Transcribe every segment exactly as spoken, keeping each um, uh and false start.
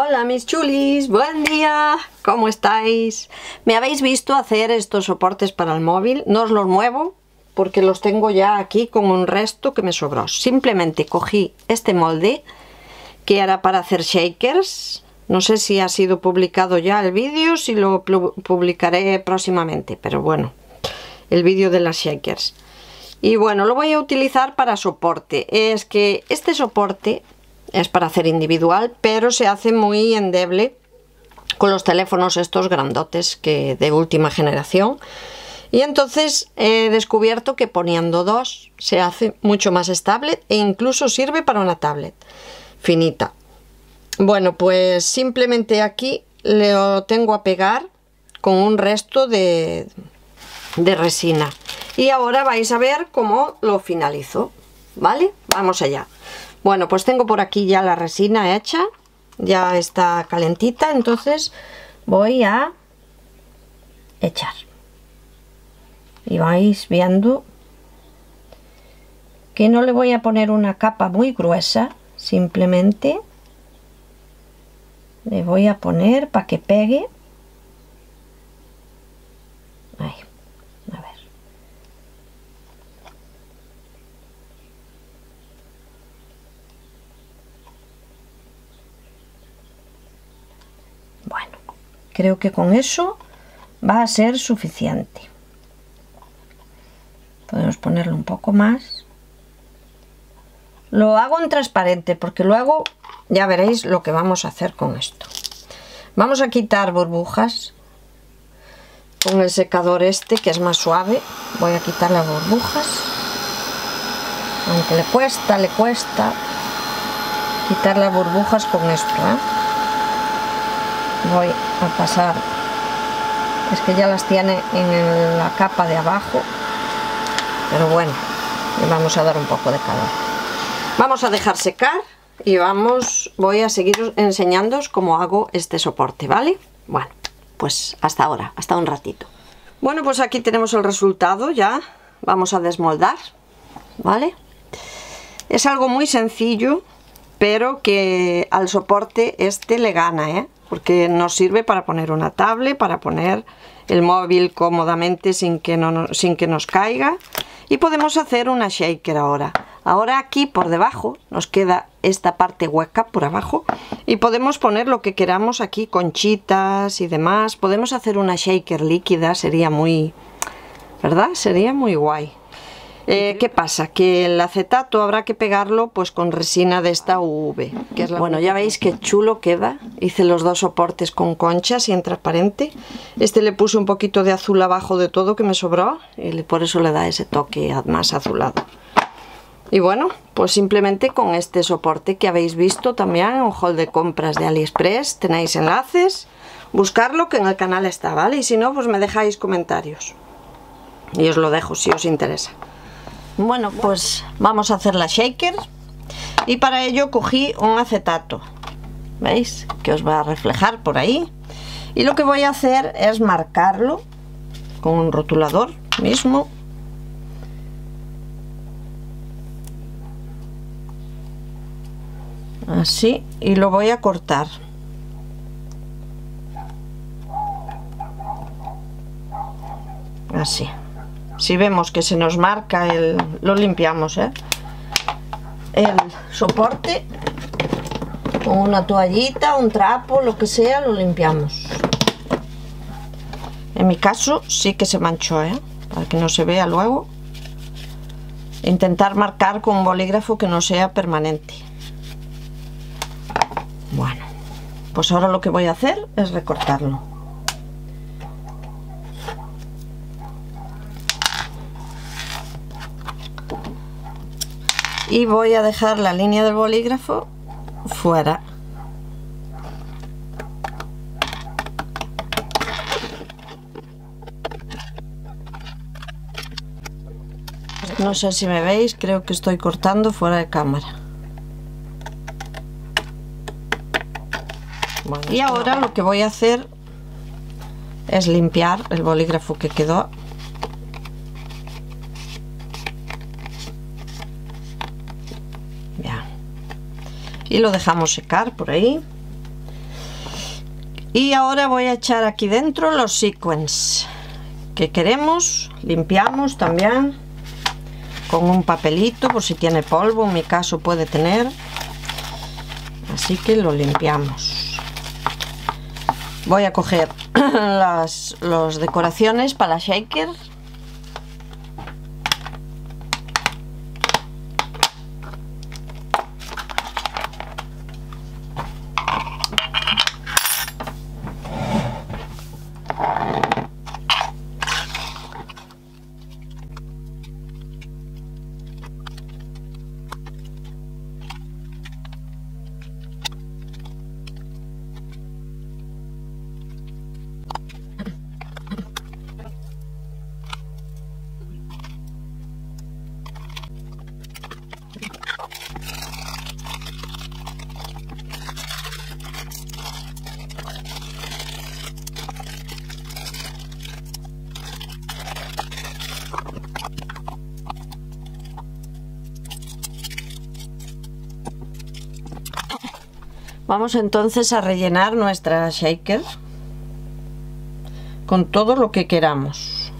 Hola mis chulis, buen día, ¿cómo estáis? Me habéis visto hacer estos soportes para el móvil, no os los muevo porque los tengo ya aquí con un resto que me sobró. Simplemente cogí este molde que era para hacer shakers, no sé si ha sido publicado ya el vídeo, si lo publicaré próximamente, pero bueno, el vídeo de las shakers. Y bueno, lo voy a utilizar para soporte. Es que este soporte es para hacer individual, pero se hace muy endeble con los teléfonos estos grandotes que de última generación. Y entonces he descubierto que poniendo dos se hace mucho más estable e incluso sirve para una tablet finita. Bueno, pues simplemente aquí lo tengo a pegar con un resto de, de resina. Y ahora vais a ver cómo lo finalizo, ¿vale? Vamos allá. Bueno, pues tengo por aquí ya la resina hecha, ya está calentita, entonces voy a echar. Y vais viendo que no le voy a poner una capa muy gruesa, simplemente le voy a poner para que pegue. Ahí. Bueno, creo que con eso va a ser suficiente. Podemos ponerlo un poco más. Lo hago en transparente porque luego ya veréis lo que vamos a hacer con esto. Vamos a quitar burbujas con el secador este que es más suave. Voy a quitar las burbujas. Aunque le cuesta, le cuesta quitar las burbujas con esto, ¿eh? Voy a pasar, es que ya las tiene en la capa de abajo, pero bueno, le vamos a dar un poco de calor. Vamos a dejar secar y vamos, voy a seguir enseñándoos cómo hago este soporte, ¿vale? Bueno, pues hasta ahora, hasta un ratito. Bueno, pues aquí tenemos el resultado ya, vamos a desmoldar, ¿vale? Es algo muy sencillo, pero que al soporte este le gana, ¿eh? Porque nos sirve para poner una tablet, para poner el móvil cómodamente sin que, no, sin que nos caiga. Y podemos hacer una shaker ahora. Ahora aquí por debajo nos queda esta parte hueca por abajo y podemos poner lo que queramos aquí, conchitas y demás. Podemos hacer una shaker líquida, sería muy, ¿verdad? Sería muy guay. Eh, ¿Qué pasa? Que el acetato habrá que pegarlo pues con resina de esta U V, que es la... Bueno, ya veis qué chulo queda. Hice los dos soportes con conchas y en transparente. Este le puse un poquito de azul abajo de todo que me sobró y por eso le da ese toque más azulado. Y bueno, pues simplemente con este soporte que habéis visto también en un haul de compras de AliExpress. Tenéis enlaces, buscarlo que en el canal está, ¿vale? Y si no, pues me dejáis comentarios y os lo dejo si os interesa. Bueno, pues vamos a hacer la shaker y para ello cogí un acetato, ¿veis? Que os va a reflejar por ahí. Y lo que voy a hacer es marcarlo con un rotulador mismo. Así, y lo voy a cortar. Así. Si vemos que se nos marca, el, lo limpiamos, ¿eh? El soporte con una toallita, un trapo, lo que sea, lo limpiamos. En mi caso sí que se manchó, ¿eh? Para que no se vea luego. Intentar marcar con un bolígrafo que no sea permanente. Bueno, pues ahora lo que voy a hacer es recortarlo. Y voy a dejar la línea del bolígrafo fuera. No sé si me veis, creo que estoy cortando fuera de cámara. Bueno, y ahora lo que voy a hacer es limpiar el bolígrafo que quedó. Y lo dejamos secar por ahí. Y ahora voy a echar aquí dentro los sequins que queremos. Limpiamos también con un papelito por si tiene polvo, en mi caso puede tener, así que lo limpiamos. Voy a coger las los decoraciones para la shaker. Vamos entonces a rellenar nuestra shaker con todo lo que queramos.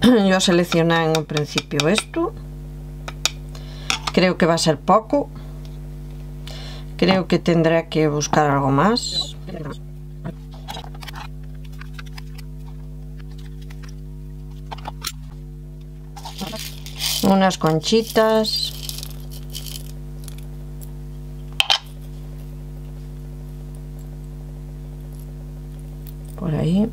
Yo seleccioné en un principio esto. Creo que va a ser poco. Creo que tendré que buscar algo más. Unas conchitas. Por ahí.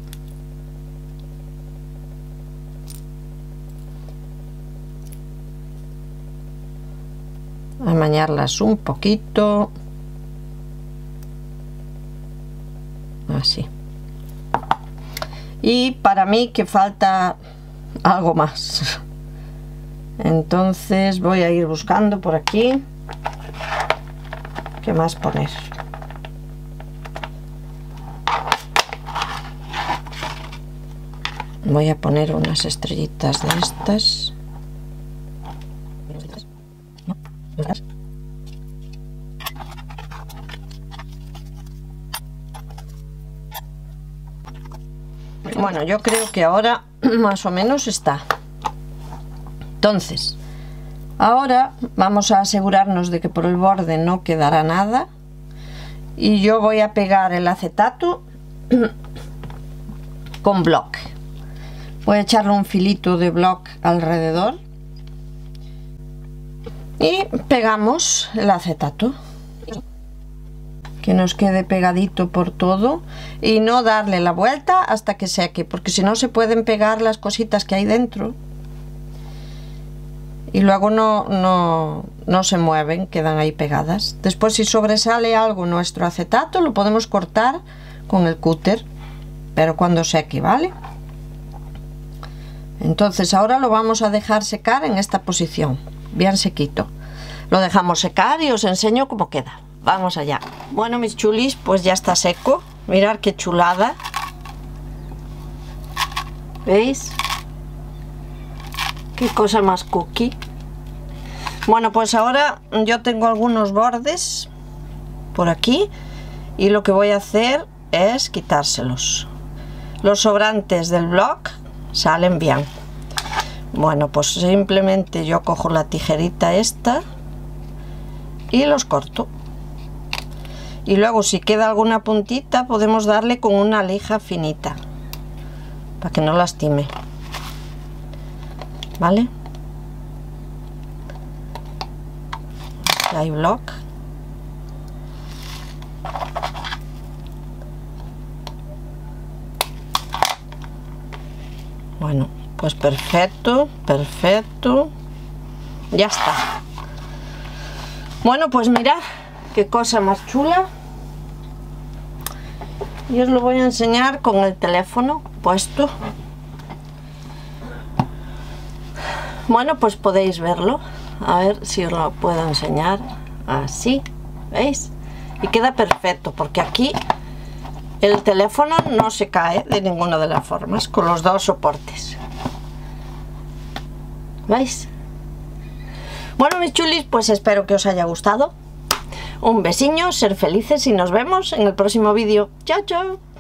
Amañarlas un poquito. Así. Y para mí que falta algo más. Entonces voy a ir buscando por aquí. ¿Qué más poner? Voy a poner unas estrellitas de estas. Bueno, yo creo que ahora más o menos está. Entonces, ahora vamos a asegurarnos de que por el borde no quedará nada. Y yo voy a pegar el acetato con block. Voy a echarle un filito de block alrededor y pegamos el acetato, que nos quede pegadito por todo y no darle la vuelta hasta que seque, porque si no se pueden pegar las cositas que hay dentro y luego no, no, no se mueven, quedan ahí pegadas. Después, si sobresale algo nuestro acetato, lo podemos cortar con el cúter, pero cuando seque, ¿vale? Entonces ahora lo vamos a dejar secar en esta posición, bien sequito. Lo dejamos secar y os enseño cómo queda. Vamos allá. Bueno, mis chulis, pues ya está seco. Mirad qué chulada. ¿Veis? Qué cosa más cookie. Bueno, pues ahora yo tengo algunos bordes por aquí y lo que voy a hacer es quitárselos. Los sobrantes del block salen bien. Bueno, pues simplemente yo cojo la tijerita esta y los corto, y luego si queda alguna puntita podemos darle con una lija finita para que no lastime, ¿vale? Hay block. Bueno, pues perfecto, perfecto. Ya está. Bueno, pues mirad qué cosa más chula. Y os lo voy a enseñar con el teléfono puesto. Bueno, pues podéis verlo. A ver si os lo puedo enseñar. Así, ¿veis? Y queda perfecto porque aquí el teléfono no se cae de ninguna de las formas con los dos soportes. ¿Veis? Bueno, mis chulis, pues espero que os haya gustado. Un besiño, ser felices y nos vemos en el próximo vídeo. Chao, chao.